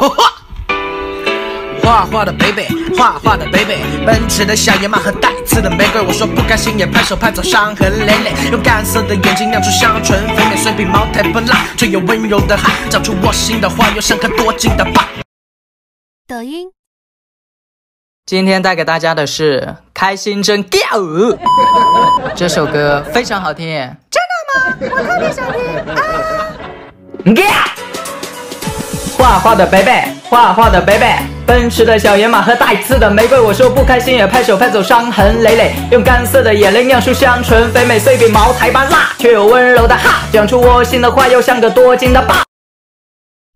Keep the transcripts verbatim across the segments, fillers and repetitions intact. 呵呵。画画的 baby， 画画的 baby， 奔驰的小野马和带刺的玫瑰。我说不甘心也拍手拍走伤痕累累，用干涩的眼睛酿出香醇肥美，虽比茅台不辣，却有温柔的汗，长出我心的花，又像颗多金的蚌。抖音。 今天带给大家的是《开心真 Go》，这首歌非常好听。真的吗？我特别想听啊！画画的 baby， 画画的 baby， 奔驰的小野马和带刺的玫瑰。我说不开心也拍手拍走伤痕累累，用干涩的眼泪酿出香醇肥美，虽比茅台般辣，却有温柔的哈，讲出窝心的话，又像个多金的蚌。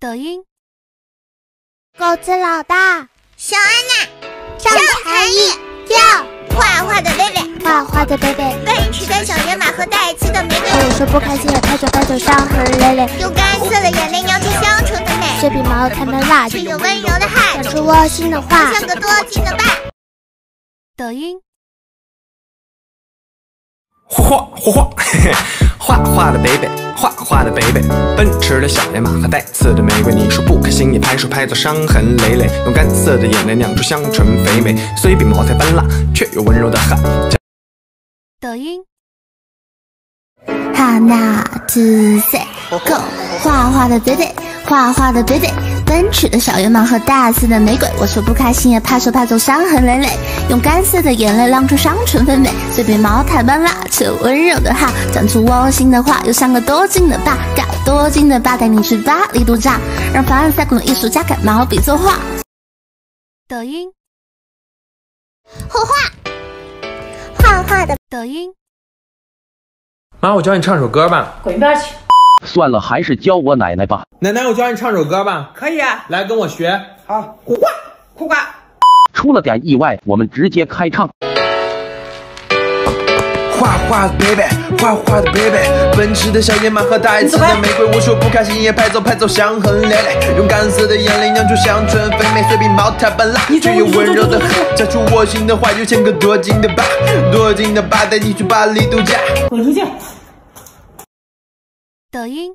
抖音，狗子老大，小安娜。 上才艺跳，画画的贝贝，画画的贝贝，奔驰的小野马和带刺的玫瑰。我说不开心也拍手拍走伤痕累累，用干涩的眼泪酿出香醇的美，虽比茅台般辣，却有温柔的汗，讲出窝心的话，像个多金的蚌。抖音，画画画，画画的贝贝。 画画的 baby， 奔驰的小野马和带刺的玫瑰。你说不开心，你拍手拍到伤痕累累，用干涩的眼泪酿出香醇肥美，虽比茅台般辣，却有温柔的汗。抖音，哈那之塞 go， 画画的 baby， 画画的 baby， 奔驰的小野马和带刺的玫瑰。我说不开心，也拍手拍到伤痕累累，用干涩的眼泪酿出香醇肥美，虽比茅台般辣。 最温柔的哈，讲出窝心的话，又像个多金的爸，搞多金的爸带你去巴黎度假，让凡尔赛宫的艺术家改毛笔作画。抖音，画画，画画的抖音。妈，我教你唱首歌吧。滚一边去。算了，还是教我奶奶吧。奶奶，我教你唱首歌吧。可以啊。来，跟我学。好。苦瓜，苦瓜。出了点意外，我们直接开唱。 画画的 baby， 画画的 baby， 奔驰的小野马和带刺的玫瑰。我说不开心也拍走，拍走伤痕累累，用干涩的眼泪酿出香醇肥美，虽比茅台般辣，却有温柔的哈，讲出窝心的话，又像个多金的蚌，多金的蚌带你去巴黎度假。滚出去！抖音，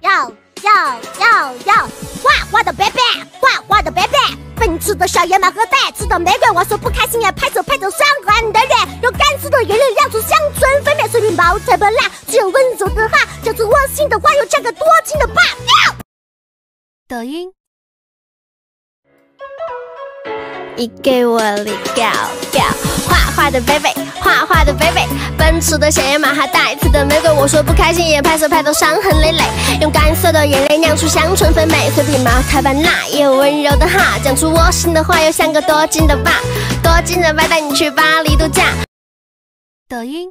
要要要要，画画的 baby， 画画的 baby。 奔驰的小野马和带刺的玫瑰，我说不开心也拍手拍走伤痕累累，用干涩的眼泪酿出香醇肥美，虽比茅台般辣，却有温柔的哈，讲出窝心的话，又像个多情的爸。抖音，你给我力高高，画画的 baby， 画画的 baby， 奔驰的小野马和带刺的玫瑰，我说不开心也拍手拍走伤痕累累。 用干涩的眼泪酿出香醇肥美，虽比茅台般辣，也有温柔的哈。讲出窝心的话，又像个多金的爸，多金的爸带你去巴黎度假。抖音，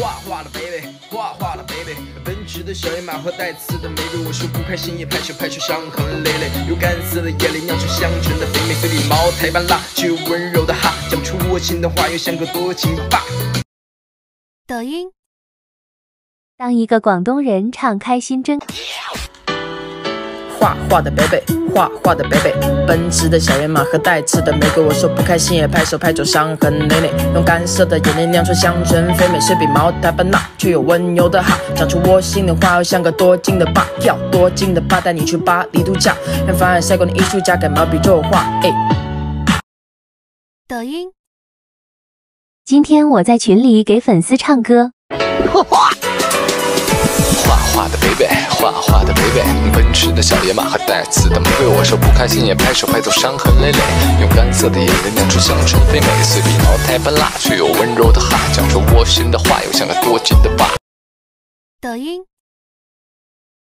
画画的 baby， 画画的 baby， 奔驰的小野马和带刺的玫瑰。我说不开心也拍手拍出伤痕累累，用干涩的眼泪酿出香醇的肥美，虽比茅台般辣，却有温柔的哈。讲出窝心的话，又像个多情爸。 抖音，当一个广东人唱开心真。画画的 baby， 画画的 baby， 奔驰的小野马和带刺的玫瑰。我说不开心也拍手拍走伤痕累累，用干涩的眼泪酿出香醇肥美，虽比茅台般辣，却有温柔的哈。讲出窝心的话，又像个多金的爸，要多金的爸带你去巴黎度假，让凡尔赛宫的艺术家改毛笔作画。哎，抖音。 今天我在群里给粉丝唱歌。画画的 baby， 画画的 baby， 奔驰的小野马和带刺的玫瑰。我说不开心也拍手拍走伤痕累累，用干涩的眼泪酿出香醇肥美，虽比茅台般辣，却有温柔的哈。讲出窝心的话，又像个多金的爸。抖音。